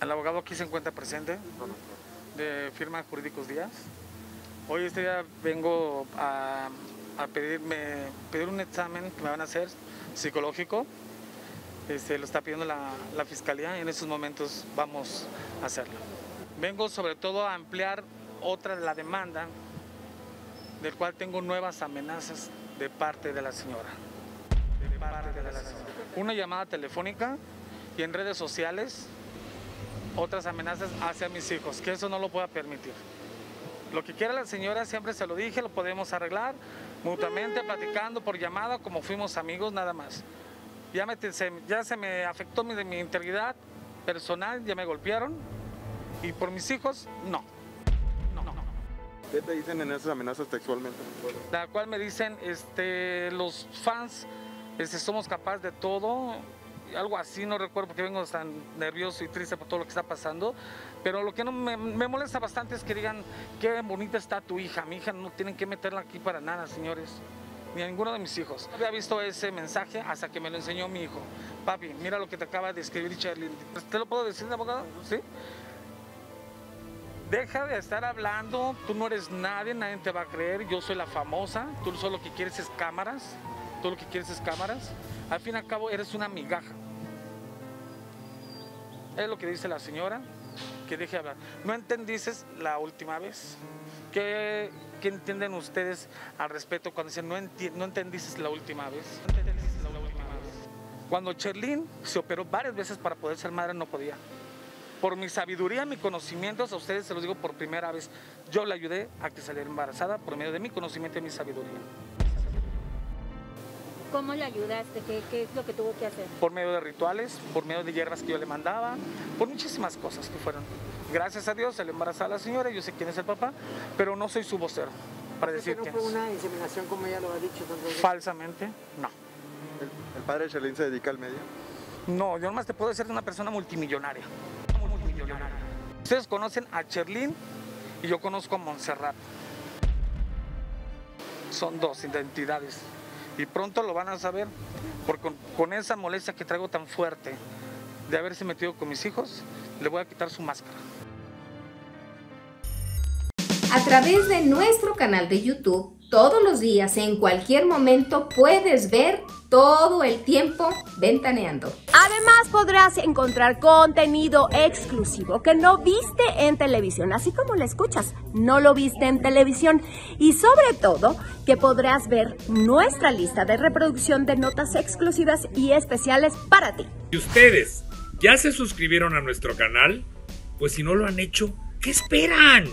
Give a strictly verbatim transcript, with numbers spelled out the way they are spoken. El abogado aquí se encuentra presente, de firma Jurídicos Díaz. Hoy este día vengo a, a pedirme, pedir un examen que me van a hacer psicológico. Este, lo está pidiendo la, la Fiscalía y en estos momentos vamos a hacerlo. Vengo sobre todo a ampliar otra de la demanda, del cual tengo nuevas amenazas de parte de la señora. De parte de la señora. Una llamada telefónica y en redes sociales otras amenazas hacia mis hijos, que eso no lo pueda permitir. Lo que quiera la señora, siempre se lo dije, lo podemos arreglar mutuamente, platicando por llamada, como fuimos amigos, nada más. Ya, me, se, ya se me afectó mi, mi integridad personal, ya me golpearon, y por mis hijos, no. no, no, no. ¿Qué te dicen en esas amenazas textualmente? La cual me dicen, este, los fans, este, somos capaces de todo, algo así, no recuerdo porque vengo tan nervioso y triste por todo lo que está pasando, pero lo que no me, me molesta bastante es que digan qué bonita está tu hija, mi hija no tienen que meterla aquí para nada, señores, ni a ninguno de mis hijos. No había visto ese mensaje hasta que me lo enseñó mi hijo. Papi, mira lo que te acaba de escribir Sherlyn. ¿Te lo puedo decir, abogado? ¿Sí? Deja de estar hablando, tú no eres nadie, nadie te va a creer, yo soy la famosa, tú solo lo que quieres es cámaras, tú lo que quieres es cámaras. Al fin y al cabo eres una migaja. Es lo que dice la señora, que deje de hablar. No entendiste la última vez. ¿Qué, qué entienden ustedes al respecto cuando dicen no, enti no entendiste la última vez? No entendiste la última vez. Cuando Sherlyn se operó varias veces para poder ser madre, no podía. Por mi sabiduría, mis conocimientos, a ustedes se los digo por primera vez, yo le ayudé a que saliera embarazada por medio de mi conocimiento y mi sabiduría. ¿Cómo le ayudaste? ¿Qué, ¿Qué es lo que tuvo que hacer? Por medio de rituales, por medio de hierbas que yo le mandaba, por muchísimas cosas que fueron. Gracias a Dios se le embarazó a la señora, yo sé quién es el papá, pero no soy su vocero para decir quién es. ¿No fue una inseminación como ella lo ha dicho? Falsamente, no. ¿El, el padre de Sherlyn se dedica al medio? No, yo nomás te puedo decir de una persona multimillonaria. multimillonaria. Ustedes conocen a Sherlyn y yo conozco a Montserrat. Son dos identidades. Y pronto lo van a saber, porque con, con esa molestia que traigo tan fuerte de haberse metido con mis hijos, le voy a quitar su máscara. A través de nuestro canal de YouTube, todos los días, en cualquier momento, puedes ver todo el tiempo Ventaneando. Además, podrás encontrar contenido exclusivo que no viste en televisión, así como lo escuchas, no lo viste en televisión. Y sobre todo, que podrás ver nuestra lista de reproducción de notas exclusivas y especiales para ti. ¿Y ustedes ya se suscribieron a nuestro canal? Pues si no lo han hecho, ¿qué esperan?